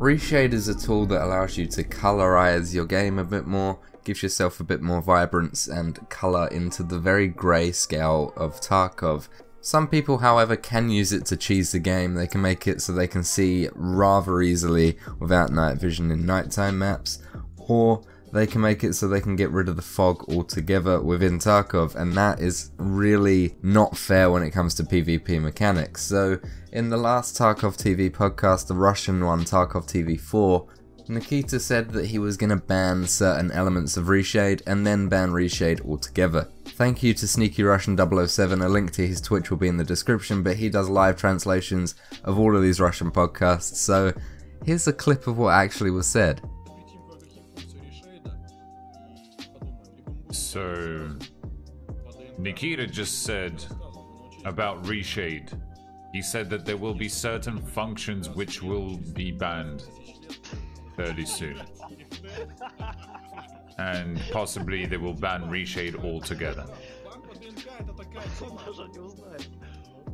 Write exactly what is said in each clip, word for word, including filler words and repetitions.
Reshade is a tool that allows you to colorize your game a bit more, gives yourself a bit more vibrance and color into the very grey scale of Tarkov. Some people, however, can use it to cheese the game. They can make it so they can see rather easily without night vision in nighttime maps, or they can make it so they can get rid of the fog altogether within Tarkov, and that is really not fair when it comes to PvP mechanics. So in the last Tarkov T V podcast, the Russian one, Tarkov T V four, Nikita said that he was going to ban certain elements of Reshade and then ban Reshade altogether. Thank you to Sneaky Russian zero zero seven, a link to his Twitch will be in the description, but he does live translations of all of these Russian podcasts, so here's a clip of what actually was said. So, Nikita just said about Reshade. He said that there will be certain functions which will be banned fairly soon. And possibly they will ban Reshade altogether.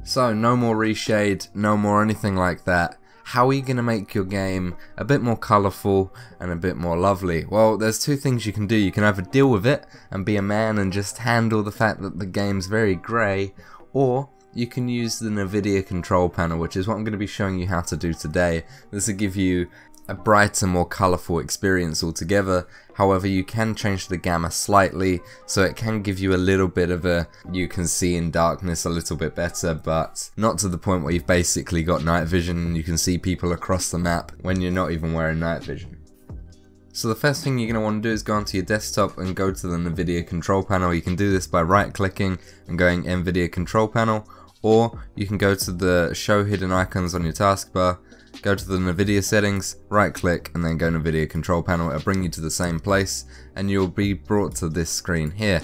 So, no more Reshade, no more anything like that. How are you going to make your game a bit more colourful and a bit more lovely? Well, there's two things you can do. You can either deal with it and be a man and just handle the fact that the game's very grey, or you can use the NVIDIA control panel, which is what I'm going to be showing you how to do today. This will give you a brighter, more colourful experience altogether. However, you can change the gamma slightly, so it can give you a little bit of a, you can see in darkness a little bit better, but not to the point where you've basically got night vision and you can see people across the map when you're not even wearing night vision. So the first thing you're going to want to do is go onto your desktop and go to the NVIDIA control panel. You can do this by right clicking and going NVIDIA control panel, or you can go to the show hidden icons on your taskbar, go to the NVIDIA settings, right click and then go NVIDIA control panel. It'll bring you to the same place and you'll be brought to this screen here.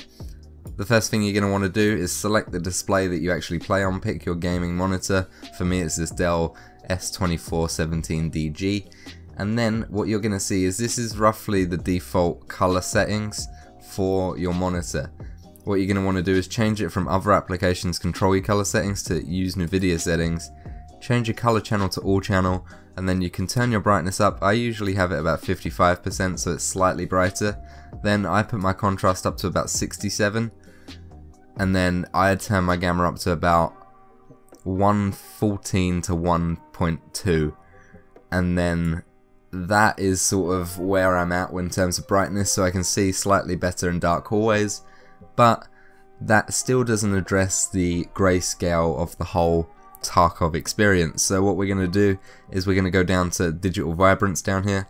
The first thing you're going to want to do is select the display that you actually play on, pick your gaming monitor. For me it's this Dell S twenty-four seventeen D G, and then what you're going to see is this is roughly the default color settings for your monitor. What you're going to want to do is change it from other applications control your color settings to use NVIDIA settings. Change your color channel to all channel, and then you can turn your brightness up. I usually have it about fifty-five percent, so it's slightly brighter. Then I put my contrast up to about sixty-seven, and then I turn my gamma up to about one fourteen to one point two, and then that is sort of where I'm at in terms of brightness, so I can see slightly better in dark hallways, but that still doesn't address the grayscale of the whole Tarkov experience. So what we're going to do is we're going to go down to digital vibrance down here,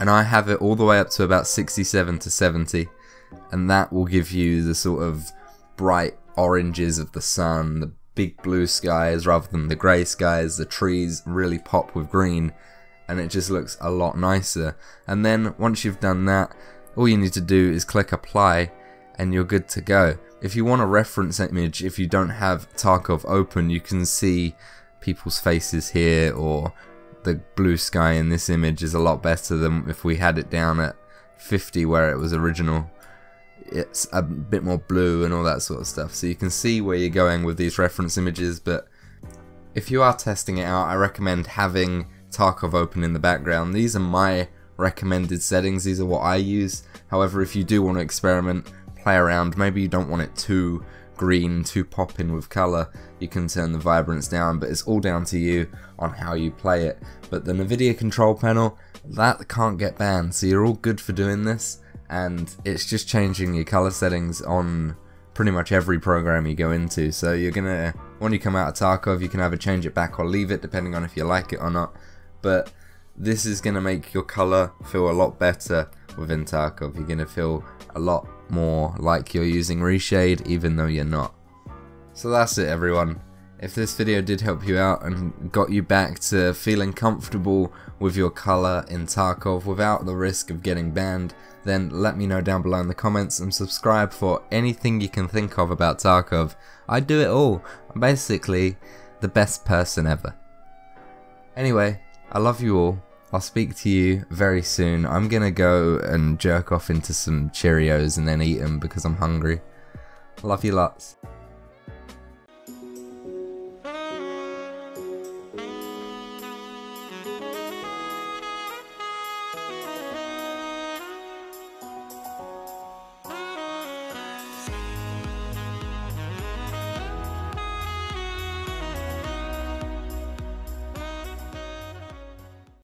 and I have it all the way up to about sixty-seven to seventy, and that will give you the sort of bright oranges of the sun, the big blue skies rather than the grey skies, the trees really pop with green, and it just looks a lot nicer. And then once you've done that, all you need to do is click apply and you're good to go. If you want a reference image, if you don't have Tarkov open, you can see people's faces here, or the blue sky in this image is a lot better than if we had it down at fifty where it was original. It's a bit more blue and all that sort of stuff, so you can see where you're going with these reference images. But if you are testing it out, I recommend having Tarkov open in the background. These are my recommended settings, these are what I use. However, if you do want to experiment, play around, maybe you don't want it too green, too popping with colour, you can turn the vibrance down, but it's all down to you on how you play it. But the NVIDIA control panel, that can't get banned, so you're all good for doing this, and it's just changing your colour settings on pretty much every program you go into. So you're gonna, when you come out of Tarkov, you can either change it back or leave it depending on if you like it or not, but this is gonna make your colour feel a lot better within Tarkov. You're gonna feel a lot more like you're using Reshade even though you're not. So that's it everyone. If this video did help you out and got you back to feeling comfortable with your colour in Tarkov without the risk of getting banned, then let me know down below in the comments and subscribe for anything you can think of about Tarkov. I do it all. I'm basically the best person ever. Anyway, I love you all. I'll speak to you very soon. I'm gonna go and jerk off into some Cheerios and then eat them because I'm hungry. Love you lots.